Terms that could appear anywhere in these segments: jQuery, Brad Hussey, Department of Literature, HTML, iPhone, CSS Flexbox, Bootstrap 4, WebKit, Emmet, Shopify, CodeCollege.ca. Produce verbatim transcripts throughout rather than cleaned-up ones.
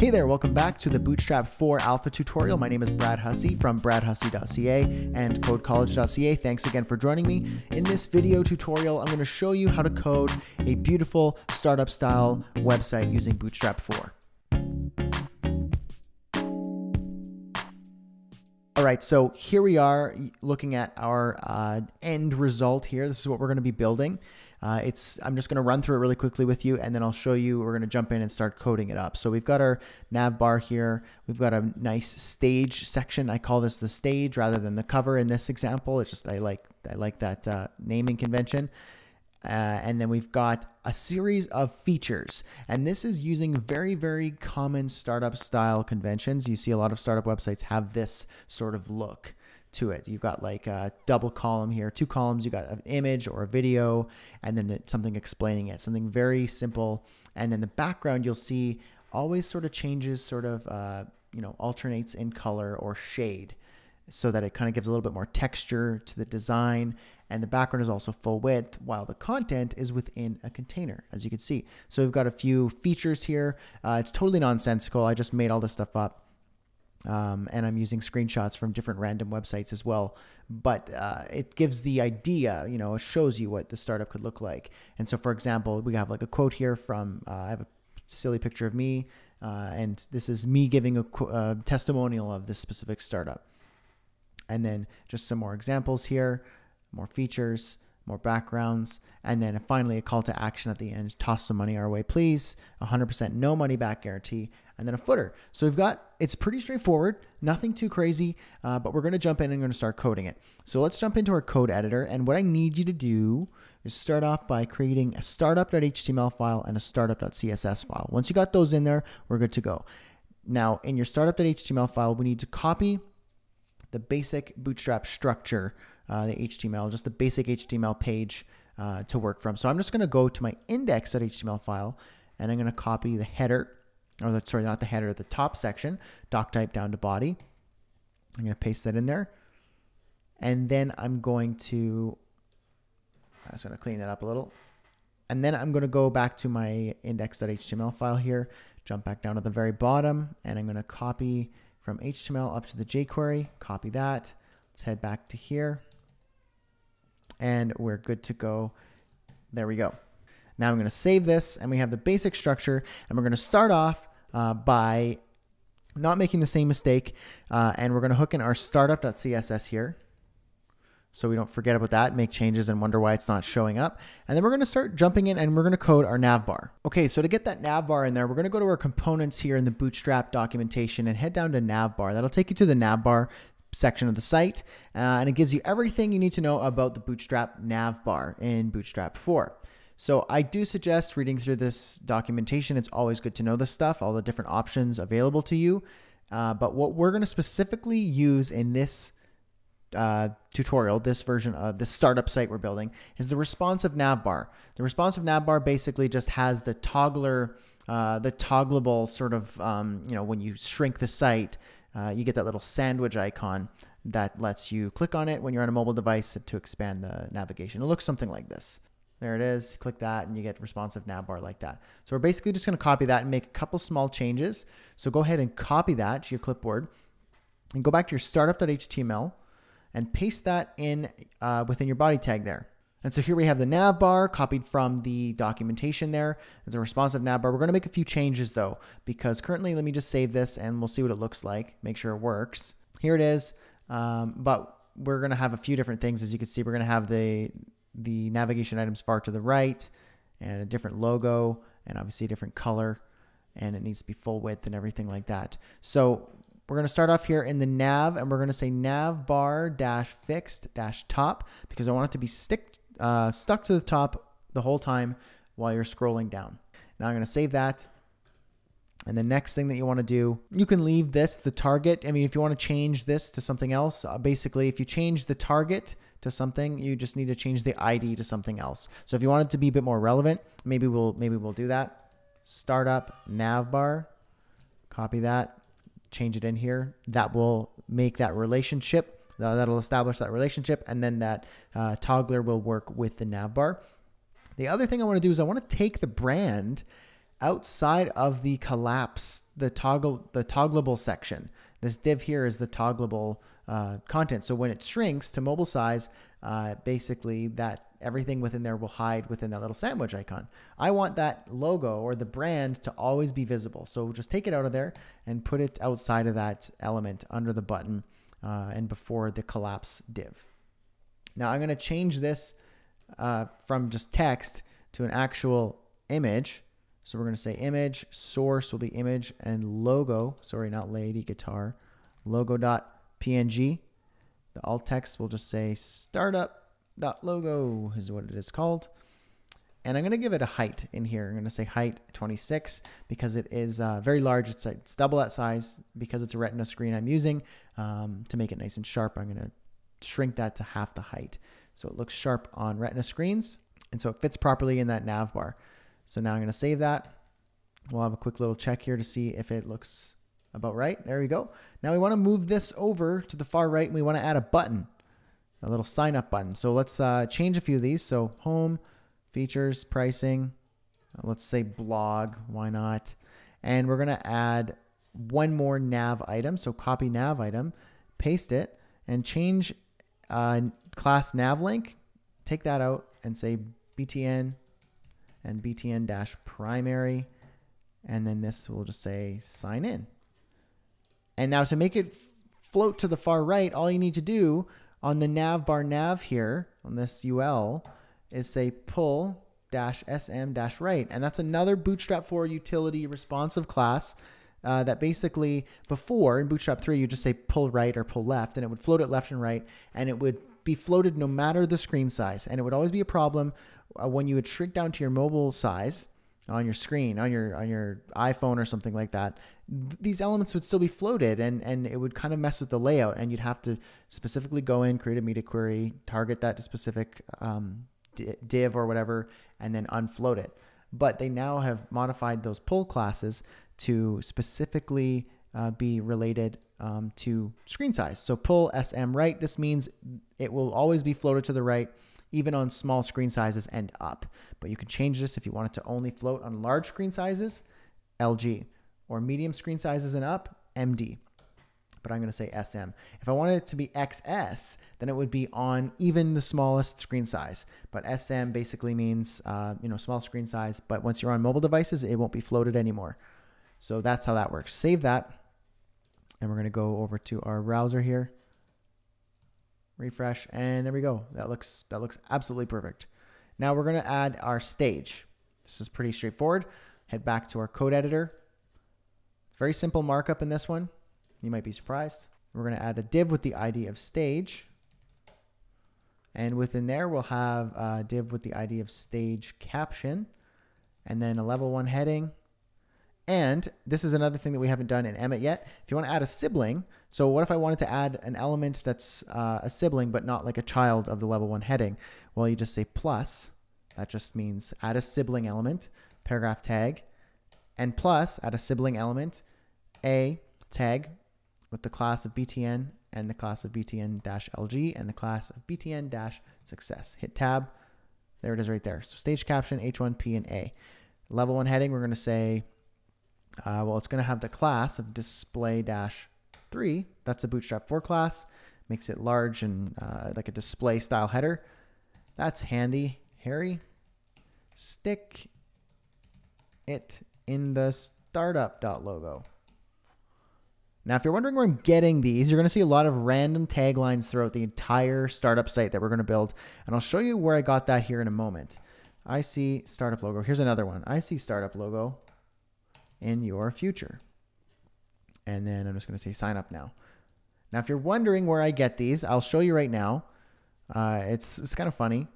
Hey there, welcome back to the Bootstrap four Alpha tutorial. My name is Brad Hussey from brad hussey dot c a and code college dot c a. Thanks again for joining me. In this video tutorial, I'm going to show you how to code a beautiful startup style website using Bootstrap four. All right, so here we are looking at our uh, end result here. This is what we're going to be building. Uh, it's, I'm just going to run through it really quickly with you, and then I'll show you, we're going to jump in and start coding it up. So we've got our nav bar here. We've got a nice stage section. I call this the stage rather than the cover in this example. It's just, I like, I like that uh, naming convention. Uh, and then we've got a series of features, and this is using very, very common startup style conventions. You see a lot of startup websites have this sort of look to it. You've got like a double column here, two columns, you got an image or a video, and then the, something explaining it, something very simple. And then the background, you'll see, always sort of changes, sort of, uh, you know, alternates in color or shade, so that it kind of gives a little bit more texture to the design. And the background is also full width, while the content is within a container, as you can see. So we've got a few features here. Uh, it's totally nonsensical. I just made all this stuff up. Um, and I'm using screenshots from different random websites as well, but uh, it gives the idea, you know, it shows you what the startup could look like. And so, for example, we have like a quote here from, uh, I have a silly picture of me, uh, and this is me giving a uh, testimonial of this specific startup. And then just some more examples here, more features, more backgrounds, and then finally a call to action at the end, toss some money our way, please, one hundred percent no money back guarantee, and then a footer. So we've got, it's pretty straightforward, nothing too crazy, uh, but we're gonna jump in and I'm gonna start coding it. So let's jump into our code editor, and what I need you to do is start off by creating a startup dot h t m l file and a startup dot c s s file. Once you got those in there, we're good to go. Now, in your startup dot h t m l file, we need to copy the basic Bootstrap structure, Uh, the H T M L, just the basic H T M L page uh, to work from. So I'm just going to go to my index dot h t m l file, and I'm going to copy the header, or the, sorry, not the header, the top section, doc type down to body. I'm going to paste that in there. And then I'm going to, I'm just going to clean that up a little. And then I'm going to go back to my index dot h t m l file here, jump back down to the very bottom, and I'm going to copy from H T M L up to the jQuery, copy that. Let's head back to here. And we're good to go. There we go. Now I'm going to save this, and we have the basic structure, and we're going to start off uh, by not making the same mistake. Uh, and we're going to hook in our startup dot c s s here, so we don't forget about that, make changes and wonder why it's not showing up. And then we're going to start jumping in, and we're going to code our nav bar. Okay, so to get that nav bar in there, we're going to go to our components here in the Bootstrap documentation and head down to nav bar. That'll take you to the nav bar section of the site, uh, and it gives you everything you need to know about the Bootstrap nav bar in Bootstrap four. So I do suggest reading through this documentation. It's always good to know this stuff, all the different options available to you. Uh, but what we're going to specifically use in this uh, tutorial, this version of this startup site we're building, is the responsive nav bar. The responsive nav bar basically just has the toggler, uh, the toggleable sort of, um, you know, when you shrink the site, Uh, you get that little sandwich icon that lets you click on it when you're on a mobile device to expand the navigation. It looks something like this. There it is. Click that and you get responsive nav bar like that. So we're basically just going to copy that and make a couple small changes. So go ahead and copy that to your clipboard and go back to your startup dot h t m l and paste that in uh, within your body tag there. And so here we have the nav bar copied from the documentation there. There's a responsive nav bar. We're going to make a few changes though, because currently, let me just save this and we'll see what it looks like. Make sure it works. Here it is. Um, but we're going to have a few different things. As you can see, we're going to have the, the navigation items far to the right and a different logo and obviously a different color, and it needs to be full width and everything like that. So we're going to start off here in the nav, and we're going to say nav bar dash fixed dash top, because I want it to be stick Uh, stuck to the top the whole time while you're scrolling down. Now I'm going to save that. And the next thing that you want to do, you can leave this the target. I mean, if you want to change this to something else, uh, basically if you change the target to something, you just need to change the I D to something else. So if you want it to be a bit more relevant, maybe we'll, maybe we'll do that. Startup nav bar, copy that, change it in here. That will make that relationship. Uh, that'll establish that relationship, and then that uh, toggler will work with the nav bar. The other thing I want to do is I want to take the brand outside of the collapse, the toggle, the toggleable section. This div here is the toggleable uh, content. So when it shrinks to mobile size, uh, basically that everything within there will hide within that little sandwich icon. I want that logo or the brand to always be visible. So just take it out of there and put it outside of that element under the button uh, and before the collapse div. Now I'm going to change this uh, from just text to an actual image. So we're going to say image, source will be image, and logo, sorry, not lady, guitar, logo dot P N G. The alt text will just say startup dot logo is what it is called. And I'm going to give it a height in here. I'm going to say height twenty-six because it is uh, very large. It's, it's double that size because it's a retina screen I'm using. Um, to make it nice and sharp, I'm going to shrink that to half the height. So it looks sharp on retina screens. And so it fits properly in that nav bar. So now I'm going to save that. We'll have a quick little check here to see if it looks about right. There we go. Now we want to move this over to the far right, and we want to add a button, a little sign up button. So let's uh, change a few of these. So home, features, pricing, let's say blog, why not? And we're going to add one more nav item. So copy nav item, paste it, and change uh, class nav link. Take that out and say B T N and B T N dash primary. And then this will just say sign in. And now to make it float to the far right, all you need to do on the nav bar nav here on this U L is say pull dash sm dash right. And that's another Bootstrap four utility responsive class uh, that basically before in Bootstrap three, you just say pull right or pull left and it would float it left and right. And it would be floated no matter the screen size. And it would always be a problem when you would shrink down to your mobile size on your screen, on your on your iPhone or something like that. Th these elements would still be floated and, and it would kind of mess with the layout and you'd have to specifically go in, create a media query, target that to specific um, div or whatever, and then unfloat it. But they now have modified those pull classes to specifically uh, be related um, to screen size. So pull S M right, this means it will always be floated to the right even on small screen sizes and up. But you can change this if you want it to only float on large screen sizes, L G, or medium screen sizes and up, M D. But I'm going to say S M. If I wanted it to be X S, then it would be on even the smallest screen size. But S M basically means uh, you know, small screen size, but once you're on mobile devices, it won't be floated anymore. So that's how that works. Save that, and we're going to go over to our browser here. Refresh, and there we go. That looks that looks absolutely perfect. Now we're going to add our stage. This is pretty straightforward. Head back to our code editor. Very simple markup in this one. You might be surprised. We're going to add a div with the I D of stage. And within there, we'll have a div with the I D of stage caption, and then a level one heading. And this is another thing that we haven't done in Emmet yet. If you want to add a sibling, so what if I wanted to add an element that's uh, a sibling, but not like a child of the level one heading? Well, you just say plus, that just means add a sibling element, paragraph tag, and plus add a sibling element, a tag with the class of B T N and the class of B T N dash L G and the class of B T N dash success. Hit tab, there it is right there. So stage caption, H one P and A. Level one heading, we're gonna say, Uh, well, it's going to have the class of display dash three. That's a Bootstrap four class. Makes it large and uh, like a display style header. That's handy, Harry. Stick it in the startup dot logo. Now, if you're wondering where I'm getting these, you're going to see a lot of random taglines throughout the entire startup site that we're going to build. And I'll show you where I got that here in a moment. I see startup logo. Here's another one. I see startup logo in your future. And then I'm just going to say sign up now. Now, if you're wondering where I get these, I'll show you right now. Uh, it's it's kind of funny.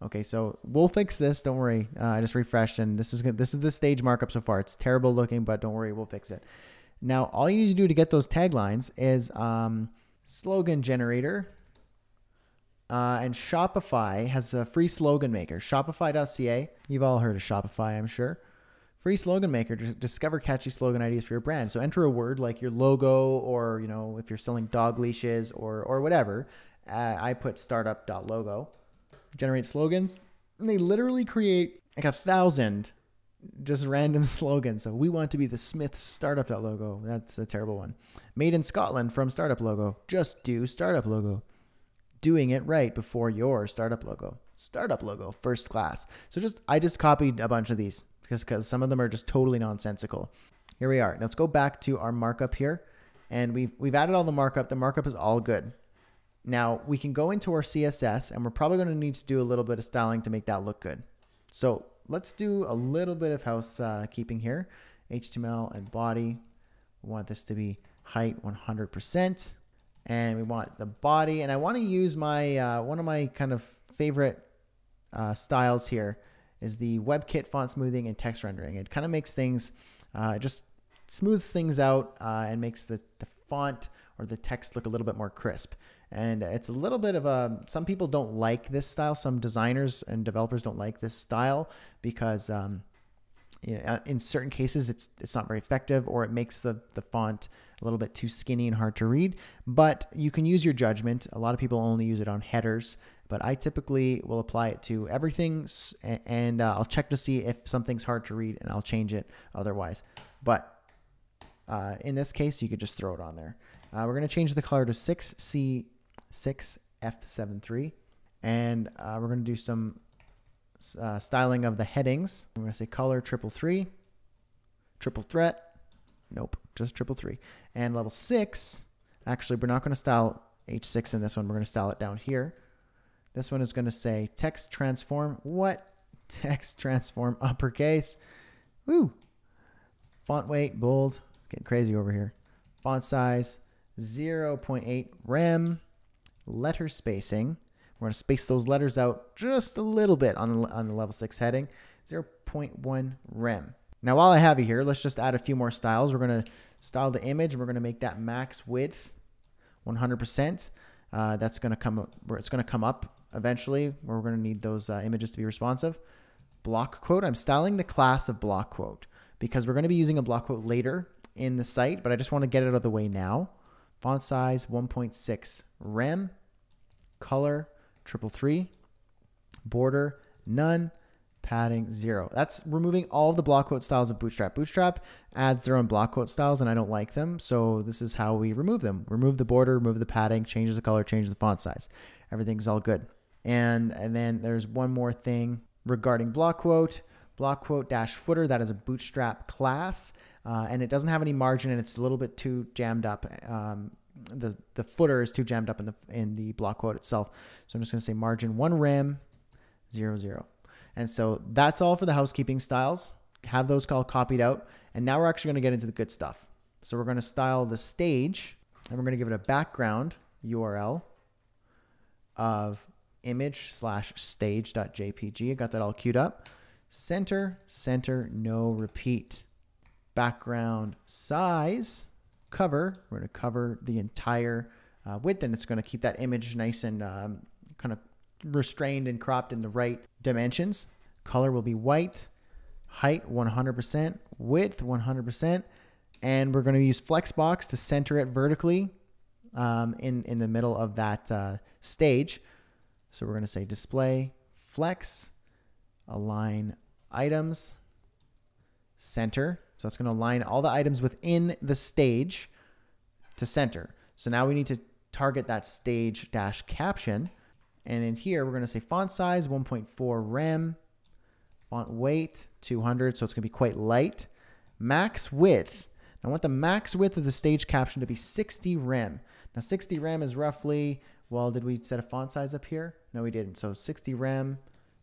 Okay, so we'll fix this. Don't worry. Uh, I just refreshed, and this is this is the stage markup so far. It's terrible looking, but don't worry, we'll fix it. Now, all you need to do to get those taglines is um, slogan generator. Uh, and Shopify has a free slogan maker, Shopify dot C A. You've all heard of Shopify, I'm sure. Free slogan maker to discover catchy slogan ideas for your brand. So enter a word like your logo, or you know, if you're selling dog leashes or or whatever. Uh, I put startup dot logo. Generate slogans. And they literally create like a thousand just random slogans. So we want to be the Smiths startup dot logo. That's a terrible one. Made in Scotland from startup logo. Just do startup logo. Doing it right before your startup logo. Startup logo, first class. So just I just copied a bunch of these because because some of them are just totally nonsensical. Here we are. Now let's go back to our markup here. And we've, we've added all the markup. The markup is all good. Now we can go into our C S S and we're probably going to need to do a little bit of styling to make that look good. So let's do a little bit of housekeeping uh, here. H T M L and body. We want this to be height one hundred percent. And we want the body. And I want to use my uh, one of my kind of favorite uh, styles here is the WebKit font smoothing and text rendering. It kind of makes things, uh, just smooths things out uh, and makes the, the font or the text look a little bit more crisp. And it's a little bit of a, some people don't like this style. Some designers and developers don't like this style because um, you know, in certain cases it's, it's not very effective, or it makes the, the font a little bit too skinny and hard to read, but you can use your judgment. A lot of people only use it on headers, but I typically will apply it to everything, and uh, I'll check to see if something's hard to read and I'll change it otherwise. But uh, in this case, you could just throw it on there. Uh, we're going to change the color to six C six F seven three, and uh, we're going to do some uh, styling of the headings. I'm going to say color triple three, triple threat. Nope, just triple three. And level six, actually, we're not going to style H six in this one. We're going to style it down here. This one is going to say text transform. What? Text transform uppercase. Woo. Font weight, bold. Getting crazy over here. Font size, zero point eight rem. Letter spacing. We're going to space those letters out just a little bit on the, on the level six heading. zero point one rem. Now, while I have you here, let's just add a few more styles. We're going to style the image. We're going to make that max width one hundred percent. Uh, that's going to come up, it's going to come up eventually, where we're going to need those uh, images to be responsive. Block quote. I'm styling the class of block quote because we're going to be using a block quote later in the site, but I just want to get it out of the way now. Font size one point six rem. Color triple three. Border none. Padding zero. That's removing all the block quote styles of Bootstrap. Bootstrap adds their own block quote styles and I don't like them. So this is how we remove them. Remove the border, remove the padding, change the color, change the font size. Everything's all good. And, and then there's one more thing regarding block quote. Block quote dash footer, that is a Bootstrap class. Uh, and it doesn't have any margin and it's a little bit too jammed up. Um, the, the footer is too jammed up in the, in the block quote itself. So I'm just going to say margin one rem, zero, zero. And so that's all for the housekeeping styles. Have those all copied out. And now we're actually going to get into the good stuff. So we're going to style the stage and we're going to give it a background U R L of image slash stage.jpg. I got that all queued up. Center, center, no repeat. Background size, cover. We're going to cover the entire uh, width, and it's going to keep that image nice and um, kind of restrained and cropped in the right dimensions. Color will be white, height one hundred percent, width one hundred percent, and we're going to use Flexbox to center it vertically um, in, in the middle of that uh, stage. So we're going to say display, flex, align items, center. So that's going to align all the items within the stage to center. So now we need to target that stage dash caption. And in here, we're going to say font size, one point four rem, font weight, two hundred, so it's going to be quite light. Max width. I want the max width of the stage caption to be sixty rem. Now, sixty rem is roughly, well, did we set a font size up here? No, we didn't. So sixty rem,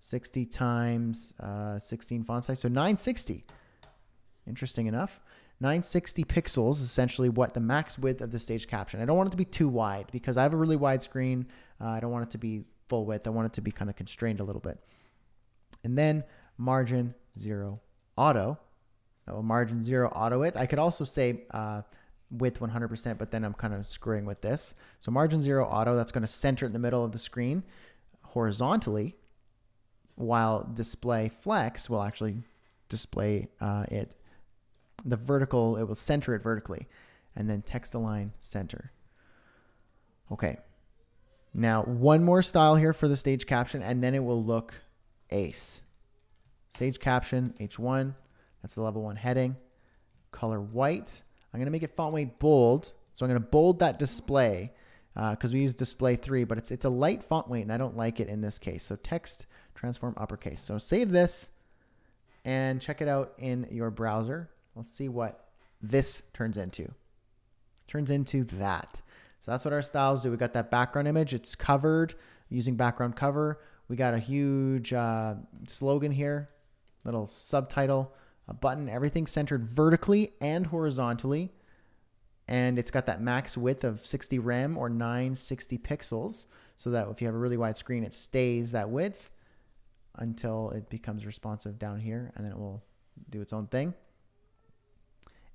sixty times uh, sixteen font size, so nine sixty. Interesting enough. nine sixty pixels is essentially what the max width of the stage caption. I don't want it to be too wide because I have a really wide screen. Uh, I don't want it to be full width. I want it to be kind of constrained a little bit. And then margin zero auto. That will margin zero auto it. I could also say uh, width one hundred percent, but then I'm kind of screwing with this. So margin zero auto, that's going to center in the middle of the screen horizontally, while display flex will actually display uh, it. The vertical, it will center it vertically, and then text align center. Okay. Now one more style here for the stage caption, and then it will look ace. Stage caption H one, That's the level one heading. Color white. I'm going to make it font weight bold. So I'm going to bold that display because uh, we use display three, but it's, it's a light font weight and I don't like it in this case. So text transform uppercase. So save this and check it out in your browser. Let's see what this turns into. Turns into that. So that's what our styles do. We got that background image. It's covered using background cover. We got a huge uh, slogan here, little subtitle, a button, everything centered vertically and horizontally. And it's got that max width of sixty rem or nine sixty pixels. So that if you have a really wide screen, it stays that width until it becomes responsive down here, and then it will do its own thing.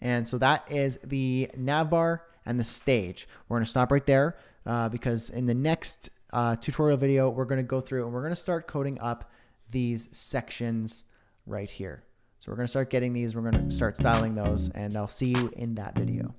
And so that is the navbar and the stage. We're going to stop right there uh, because in the next uh, tutorial video, we're going to go through and we're going to start coding up these sections right here. So we're going to start getting these. We're going to start styling those, and I'll see you in that video.